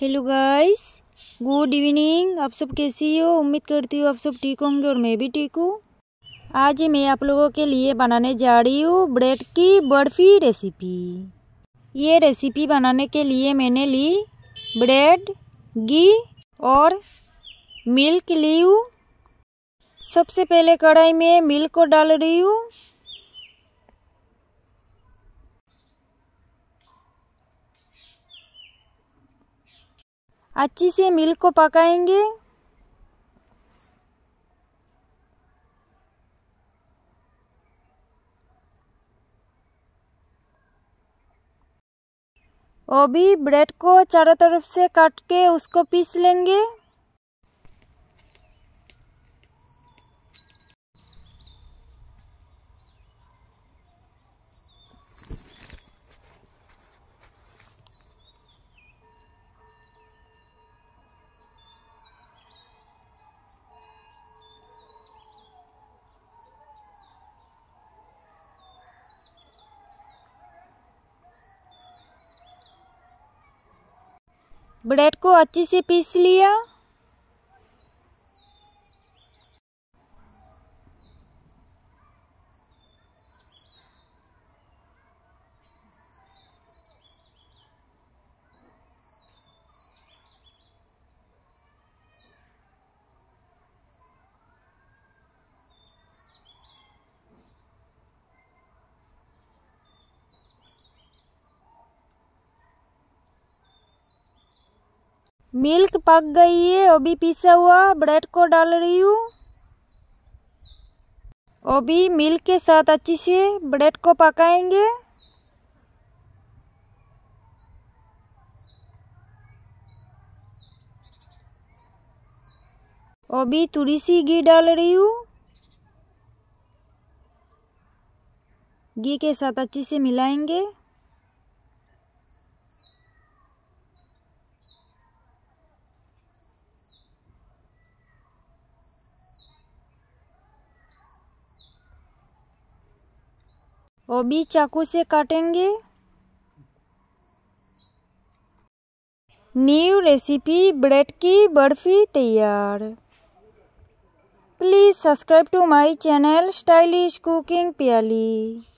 Hello guys, good evening. आप सब कैसी हो? उम्मीद करती हूँ आप सब ठीक होंगे और मैं भी ठीक हूँ। आज मैं आप लोगों के लिए बनाने जा रही हूँ ब्रेड की बर्फी रेसिपी। ये रेसिपी बनाने के लिए मैंने ली ब्रेड, घी और मिल्क ली हूँ। सबसे पहले कढ़ाई में मिल्क को डाल रही हूँ। अच्छी से मिल्क को पकाएंगे। और भी ब्रेड को चारों तरफ से काट के उसको पीस लेंगे। ब्रेड को अच्छे से पीस लिया। मिल्क पक गई है। अभी पिसा हुआ ब्रेड को डाल रही हूँ। अभी मिल्क के साथ अच्छी से ब्रेड को पकाएंगे। अभी थोड़ी सी घी डाल रही हूँ। घी के साथ अच्छी से मिलाएंगे। वो भी चाकू से काटेंगे। न्यू रेसिपी ब्रेड की बर्फी तैयार। Please subscribe to my channel stylish cooking Piyali.